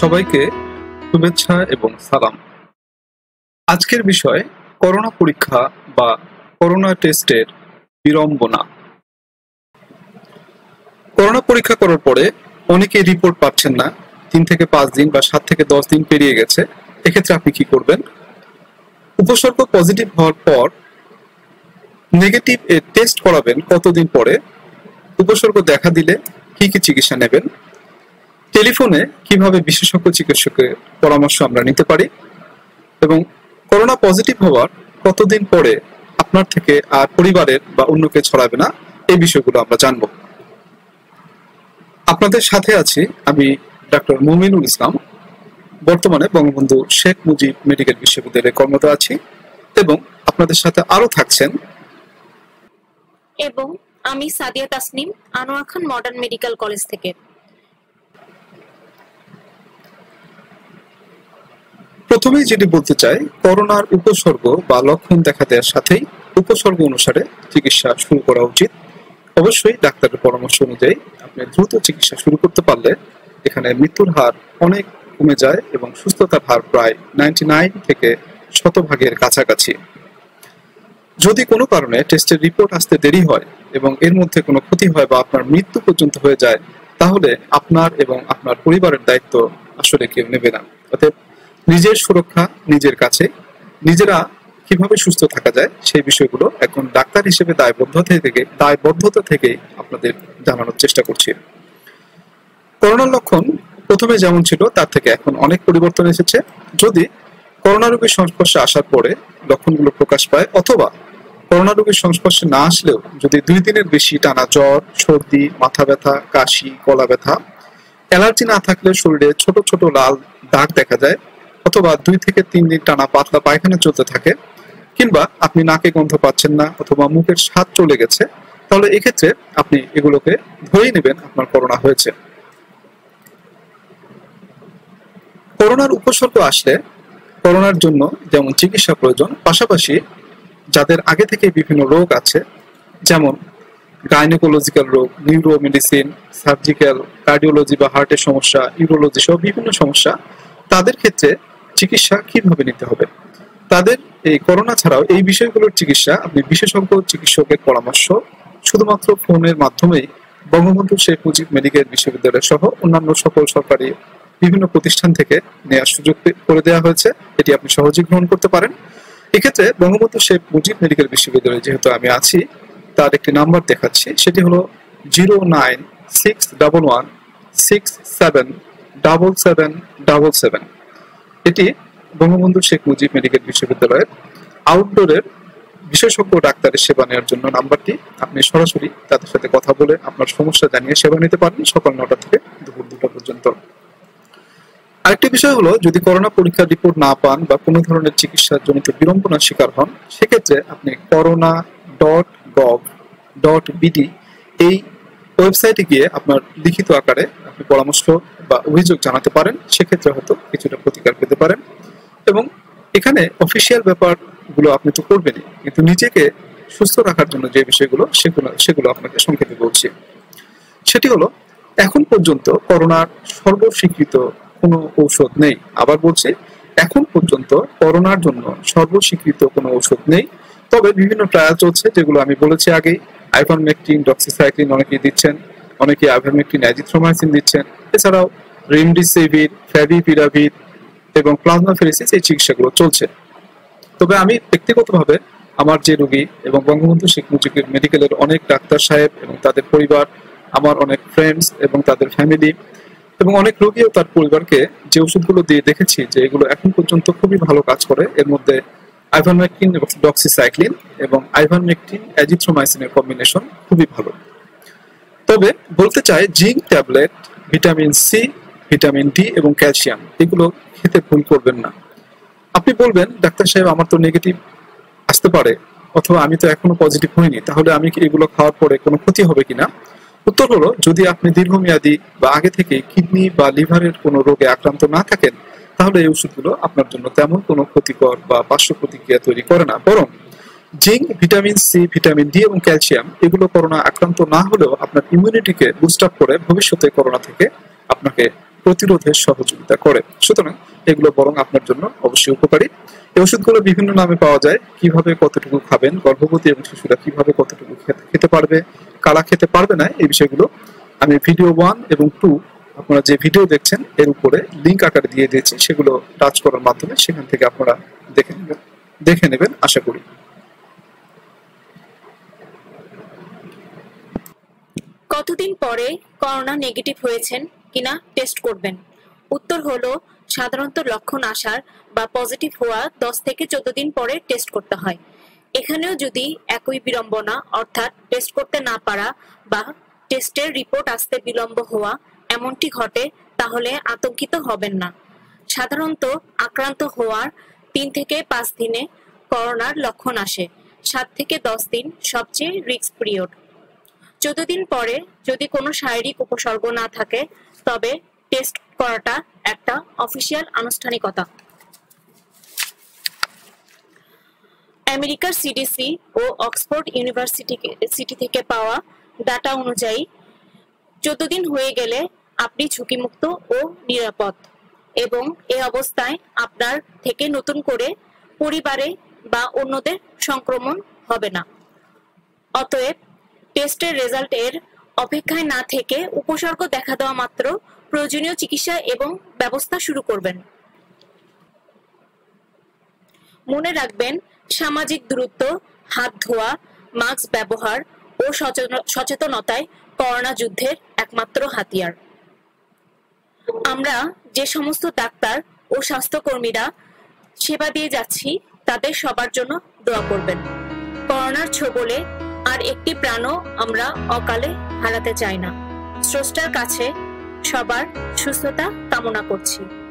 সবাইকে শুভেচ্ছা এবং সালাম। আজকের বিষয় করোনা পরীক্ষা বা করোনা টেস্টের বিড়ম্বনা। করোনা পরীক্ষা করার পরে অনেকে রিপোর্ট পাচ্ছেন না, 3 থেকে 5 দিন বা 7 থেকে 10 দিন পেরিয়ে গেছে। এক্ষেত্রে আপনি কি করবেন? উপসর্গ পজিটিভ হওয়ার পর নেগেটিভ এ টেস্ট করাবেন কতদিন পরে, উপসর্গ দেখা দিলে কি কি চিকিৎসা নেবেন, টেলিফোনে কিভাবে বিশেষজ্ঞ চিকিৎসকের পরামর্শ আমরা নিতে পারি এবং করোনা পজিটিভ হওয়ার কতদিন পরে আপনার থেকে আর পরিবারের বা অন্যকে ছড়াবে না, এই বিষয়গুলো আমরা জানব। আপনাদের সাথে আছি আমি ডক্টর মুমিনুল ইসলাম, বর্তমানে বঙ্গবন্ধু শেখ মুজিব মেডিকেল বিশ্ববিদ্যালয়ে কর্মরত আছি এবং আপনাদের সাথে আরো থাকছেন এবং আমি Sadia Tasnim, Anwar Khan modern medical college থেকে। প্রথমেই যেটি বলতে চাই, করোনার উপসর্গ বা লক্ষণ দেখা দেওয়ার সাথেই উপসর্গ অনুসারে চিকিৎসা শুরু করা উচিত। অবশ্যই ডাক্তারের পরামর্শ অনুযায়ী আপনি দ্রুত চিকিৎসা শুরু করতে পারলে এখানে মৃত্যুর হার অনেক কমে যায় এবং সুস্থতার হার প্রায় 99 থেকে 100 ভাগের কাছাকাছি। যদি কোনো কারণে টেস্টের রিপোর্ট আসতে দেরি হয় এবং এর মধ্যে কোনো ক্ষতি হয় বা আপনার মৃত্যু পর্যন্ত হয়ে যায়, তাহলে আপনার এবং আপনার পরিবারের দায়িত্ব আসলে কেউ নেবে না। অতএব নিজের সুরক্ষা নিজের কাছে, নিজেরা কিভাবে সুস্থ থাকা যায় সেই বিষয়গুলো এখন ডাক্তার হিসেবে দায়বদ্ধতা থেকে আপনাদের জানানোর চেষ্টা করছি। করোনার লক্ষণ প্রথমে যেমন ছিল তার থেকে এখন অনেক পরিবর্তন এসেছে। যদি করোনা রোগীর সংস্পর্শে আসার পরে লক্ষণগুলো প্রকাশ পায় অথবা করোনা রোগীর সংস্পর্শে না আসলেও যদি 2 দিনের বেশি টানা জ্বর, সর্দি, মাথা ব্যথা, কাশি, গলা ব্যথা, অ্যালার্জি না থাকলে শরীরে ছোট ছোট লাল দাগ দেখা যায় অথবা 2 থেকে 3 দিন টানা পাতলা পায়খানা চলতে থাকে কিংবা আপনি নাকে গন্ধ পাচ্ছেন না অথবা মুখের স্বাদ চলে গেছে, তাহলে এক্ষেত্রে আপনি এগুলোকে ধরেই নেবেন আপনার করোনা হয়েছে। করোনার উপসর্গ আসলে করোনার জন্য যেমন চিকিৎসা প্রয়োজন, পাশাপাশি যাদের আগে থেকে বিভিন্ন রোগ আছে যেমন গাইনোকোলজিক্যাল রোগ, নিউরো মেডিসিন, সার্জিক্যাল, কার্ডিওলজি বা হার্টের সমস্যা, ইউরোলজি সহ বিভিন্ন সমস্যা, তাদের ক্ষেত্রে চিকিৎসা কিভাবে নিতে হবে? তাদের এই করোনা ছাড়াও এই বিষয়গুলোর চিকিৎসা আপনি বিশেষজ্ঞ চিকিৎসকের পরামর্শ শুধুমাত্র ফোনের মাধ্যমেই বঙ্গবন্ধু শেখ মুজিব মেডিকেল বিশ্ববিদ্যালয় সহ অন্যান্য সকল সরকারি বিভিন্ন প্রতিষ্ঠান থেকে নেওয়ার সুযোগ করে দেওয়া হয়েছে। এটি আপনি সহজে গ্রহণ করতে পারেন। এক্ষেত্রে বঙ্গবন্ধু শেখ মুজিব মেডিকেল বিশ্ববিদ্যালয়ে যেহেতু আমি আছি, তার একটি নাম্বার দেখাচ্ছি, সেটি হলো 09611677777। এটি বঙ্গবন্ধু শেখ মুজিব মেডিকেল বিশ্ববিদ্যালয়ের আউটডোরের বিশেষজ্ঞ ডাক্তারের সেবা নেওয়ার জন্য নাম্বারটি। আপনি সরাসরি তাদের সাথে কথা বলে আপনার সমস্যা জানিয়ে সেবা নিতে পারেন সকাল 9টা থেকে দুপুর 2টা পর্যন্ত। আরেকটি বিষয় হলো, যদি করোনা পরীক্ষার রিপোর্ট না পান বা কোনো ধরনের চিকিৎসার জনিত বিড়ম্বনার শিকার হন, সেক্ষেত্রে আপনি corona.gov.bd এই ওয়েবসাইটে গিয়ে আপনার লিখিত আকারে আপনি পরামর্শ বা অভিযোগ জানাতে পারেন। সেক্ষেত্রে হয়তো কিছুটা প্রতিকার পেতে পারেন। এবং এখানে অফিসিয়াল ব্যাপারগুলো আপনি তো করবেনই, কিন্তু নিজেকে সুস্থ রাখার জন্য যে বিষয়গুলো সেগুলো আপনাকে সংক্ষেপে বলছি। সেটি হলো, এখন পর্যন্ত করোনার সর্বস্বীকৃত কোনো ঔষধ নেই। আবার বলছি, এখন পর্যন্ত করোনার জন্য সর্বস্বীকৃত কোনো ঔষধ নেই। তবে বিভিন্ন ট্রায়াল চলছে, যেগুলো আমি বলেছি আগেই। আইভরমেক্টিন, ডক্সিসাইক্লিন অনেকেই দিচ্ছেন, অনেকে আইভরমেক্টিন এজিথ্রোমাইসিন দিচ্ছেন। এছাড়াও রেমডিসিভির, ফ্যাভিপিরাভির এবং প্লাজমাফেরেসিস, এই চিকিৎসাগুলো চলছে। তবে আমি ব্যক্তিগতভাবে আমার যে রোগী এবং বঙ্গবন্ধু শেখ মুজিব মেডিকেলের অনেক ডাক্তার সাহেব এবং তাদের পরিবার, আমার অনেক ফ্রেন্ডস এবং তাদের ফ্যামিলি এবং অনেক রোগীও তার পরিবারকে যে ওষুধগুলো দিয়ে দেখেছি যে এগুলো এখন পর্যন্ত খুবই ভালো কাজ করে, এর মধ্যে আইভারমেক্টিন, ডক্সিসাইক্লিন এবং আইভারমেক্টিন এজিথ্রোমাইসিনের কম্বিনেশন খুবই ভালো। তবে বলতে চাই, zinc tablet, vitamin C, vitamin D এবং ক্যালসিয়াম, এগুলো খেতে ভুল করবেন না। আপনি বলবেন, ডাক্তার সাহেব আমার তো নেগেটিভ আসতে পারে অথবা আমি তো এখনো পজিটিভ হইনি, তাহলে আমি কি এগুলো খাওয়ার পরে কোনো ক্ষতি হবে কিনা? উত্তর হলো, যদি আপনি দীর্ঘমেয়াদী বা আগে থেকে কিডনি বা লিভারের কোনো রোগে আক্রান্ত না থাকেন, তাহলে এই ওষুধগুলো আপনার জন্য তেমন কোনো ক্ষতিকর বা পার্শ্ব প্রতিক্রিয়া তৈরি করে না। বরং zinc, vitamin C, vitamin D এবং ক্যালসিয়াম, এগুলো করোনা আক্রান্ত না হলেও আপনার ইমিউনিটিকে বুস্ট আপ করে ভবিষ্যতে করোনা থেকে আপনাকে প্রতিরোধে সহযোগিতা করে। সুতরাং এগুলো বরং আপনার জন্য অবশ্যই উপকারী। এই ওষুধগুলো বিভিন্ন নামে পাওয়া যায়। কিভাবে কতটুকু খাবেন, গর্ভবতী এবং শিশুরা কিভাবে কতটুকু খেতে পারবে, কারা খেতে পারবে না, এই বিষয়গুলো আমি ভিডিও 1 এবং 2 আপনারা যে ভিডিও দেখছেন এর উপরে লিঙ্ক আকারে দিয়ে দিয়েছি, সেগুলো টাচ করার মাধ্যমে সেখান থেকে আপনারা দেখে নেবেন আশা করি। কতদিন পরে করোনা নেগেটিভ হয়েছেন কিনা টেস্ট করবেন। উত্তর হলো সাধারণত লক্ষণ আসার বা পজিটিভ হওয়া 10 থেকে 14 দিন পরে টেস্ট করতে হয়। এখানেও যদি একই বিড়ম্বনা, অর্থাৎ টেস্ট করতে না পারা বা টেস্টের রিপোর্ট আসতে বিলম্ব হওয়া এমনটি ঘটে, তাহলে আতঙ্কিত হবেন না। সাধারণত আক্রান্ত হওয়ার 3 থেকে 5 দিনে করোনার লক্ষণ আসে। 7 থেকে 10 দিন সবচেয়ে রিস্ক পিরিয়ড। 14 দিন পরে যদি কোনো শারীরিক উপসর্গ না থাকে তবে টেস্ট করাটা একটা অফিসিয়াল আনুষ্ঠানিকতা। আমেরিকার CDC ও অক্সফোর্ড ইউনিভার্সিটি থেকে পাওয়া ডাটা অনুযায়ী 14 দিন হয়ে গেলে আপনি ঝুঁকিমুক্ত ও নিরাপদ, এবং এই অবস্থায় আপনার থেকে নতুন করে পরিবারে বা অন্যদের সংক্রমণ হবে না। অতএব টেস্টের রেজাল্ট এর অপেক্ষায় না থেকে উপসর্গ দেখা দেওয়া মাত্র প্রয়োজনীয় চিকিৎসা এবং ব্যবস্থা শুরু করবেন। মনে রাখবেন, সামাজিক দূরত্ব, হাত ধোয়া, মাস্ক ব্যবহার ও সচেতনতায় করোনা যুদ্ধের একমাত্র হাতিয়ার। আমরা যে সমস্ত ডাক্তার ও স্বাস্থ্যকর্মীরা সেবা দিয়ে যাচ্ছি তাদের সবার জন্য দোয়া করবেন। করোনার ছোবলে আর একটি প্রাণও আমরা অকালে হারাতে চাই না। স্রষ্টার কাছে সবার সুস্থতা কামনা করছি।